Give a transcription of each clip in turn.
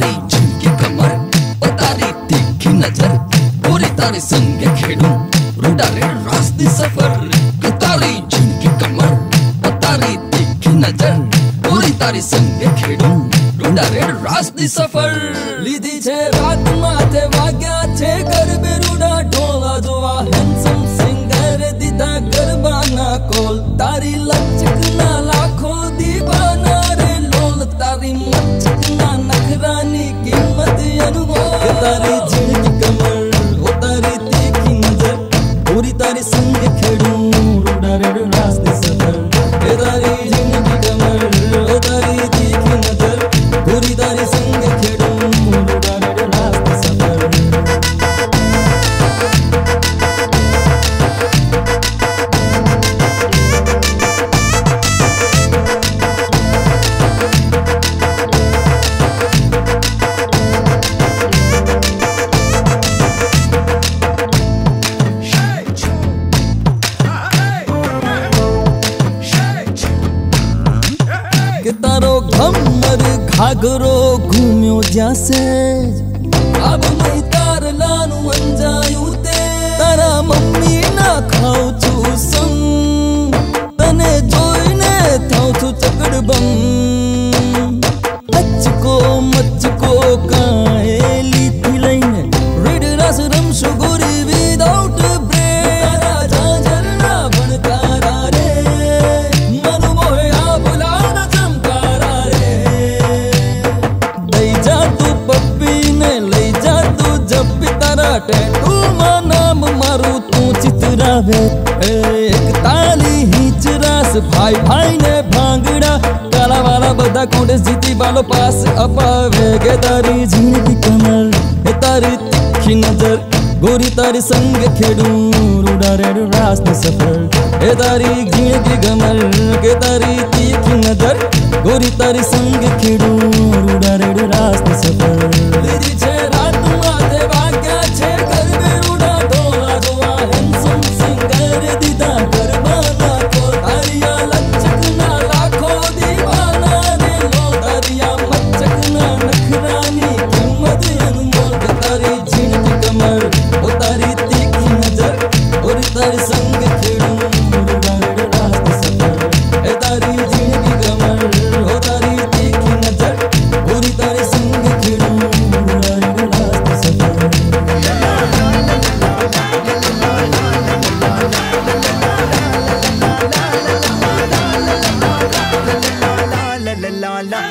तारे झुकी कमर बतारी तीखी नजर गोरी तारे संग खेलूं रूडा रे रास्ते सफर तारे झुकी कमर बतारी तीखी नजर गोरी तारे संग खेलूं रूडा रे रास्ते सफर लीधी छे रात माथे वाग्या छे गरबे रूडा ढोला जोवा हैंडसम सिंगर दीदा गरबा ना कोल तारी लचक ना लाखो दीवाना रे लोल तारी तारी झुकी कमर ओ तारी तीखी नजर गोरी तारी संग खेलूं रूडा रे रास्ते सफर ए तारी झुकी कमर ओ तारी तीखी नजर गोरी तारी संग खेलूं रूडा रे रास्ते सफर तारो घमर घाघरो घूम्यो जैसे अब मैं तार लानू अंजायू ते तारा मम्मी ना खाऊ छू संग तने जोईने थाऊ छू चकड़बम मचको काएली थी लाइने रेड रास रमशो गोरी विदाउट टैटू मां नाम मारू तू चितरावे एक ताली हिचरास भाई भाई ने भांगड़ा काला वाला बदा कोडे जीती वालों पास अपावे गे तारी झुकी कमर तारी तीखी नजर गोरी तारी संग खेडू रूडा रे रास्ते सफर ए तारी झुकी कमर गे तारी तीखी नजर गोरी तारी संग खेडू रूडा रे रास्ते सफर la la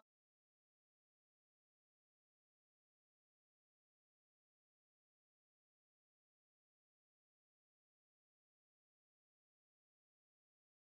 la